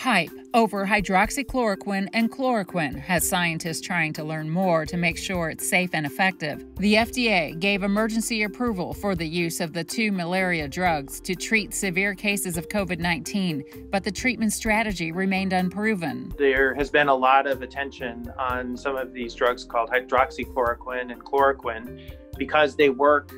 hype over hydroxychloroquine and chloroquine has scientists trying to learn more to make sure it's safe and effective. The FDA gave emergency approval for the use of the two malaria drugs to treat severe cases of COVID-19, but the treatment strategy remained unproven. There has been a lot of attention on some of these drugs called hydroxychloroquine and chloroquine because they work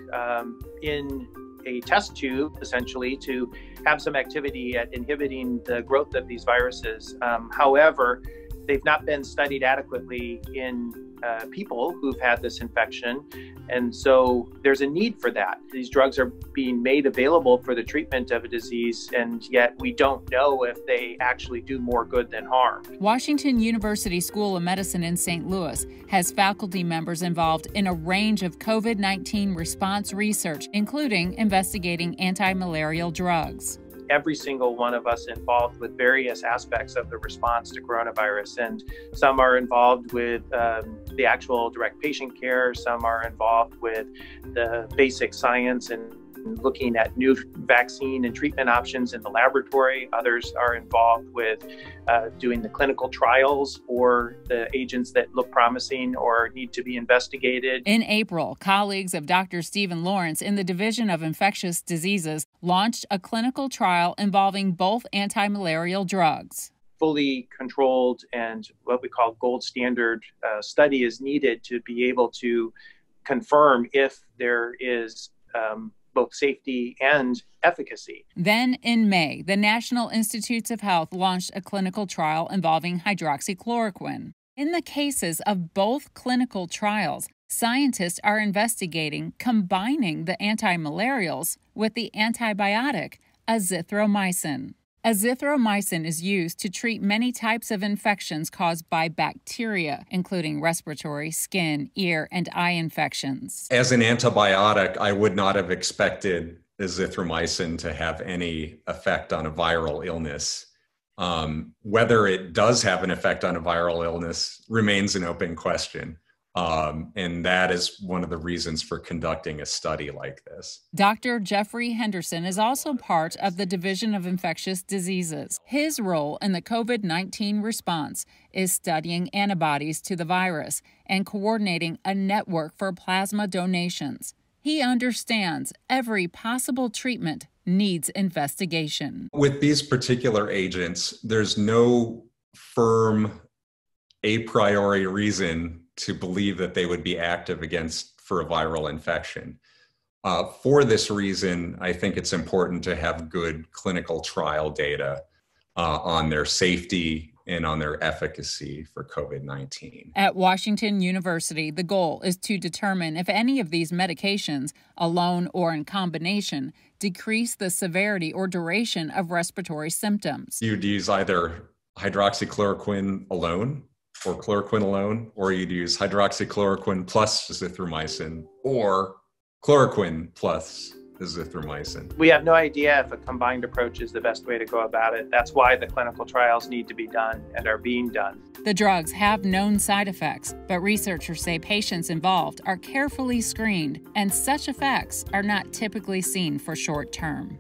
in a test tube, essentially, to have some activity at inhibiting the growth of these viruses. However, they've not been studied adequately in people who've had this infection, and so there's a need for that. These drugs are being made available for the treatment of a disease, and yet we don't know if they actually do more good than harm. Washington University School of Medicine in St. Louis has faculty members involved in a range of COVID-19 response research, including investigating anti-malarial drugs. Every single one of us involved with various aspects of the response to coronavirus, and some are involved with the actual direct patient care, some are involved with the basic science and looking at new vaccine and treatment options in the laboratory. Others are involved with doing the clinical trials or the agents that look promising or need to be investigated. In April, colleagues of Dr. Stephen Lawrence in the Division of Infectious Diseases launched a clinical trial involving both anti-malarial drugs. Fully controlled and what we call gold standard study is needed to be able to confirm if there is both safety and efficacy. Then in May, the National Institutes of Health launched a clinical trial involving hydroxychloroquine. In the cases of both clinical trials, scientists are investigating combining the anti-malarials with the antibiotic azithromycin. Azithromycin is used to treat many types of infections caused by bacteria, including respiratory, skin, ear, and eye infections. As an antibiotic, I would not have expected azithromycin to have any effect on a viral illness. Whether it does have an effect on a viral illness remains an open question. And that is one of the reasons for conducting a study like this. Dr. Jeffrey Henderson is also part of the Division of Infectious Diseases. His role in the COVID-19 response is studying antibodies to the virus and coordinating a network for plasma donations. He understands every possible treatment needs investigation. With these particular agents, there's no firm a priori reason to believe that they would be active for a viral infection. For this reason, I think it's important to have good clinical trial data on their safety and on their efficacy for COVID-19. At Washington University, the goal is to determine if any of these medications, alone or in combination, decrease the severity or duration of respiratory symptoms. You'd use either hydroxychloroquine alone, or chloroquine alone, or you'd use hydroxychloroquine plus azithromycin, or chloroquine plus azithromycin. We have no idea if a combined approach is the best way to go about it. That's why the clinical trials need to be done and are being done. The drugs have known side effects, but researchers say patients involved are carefully screened, and such effects are not typically seen for short term.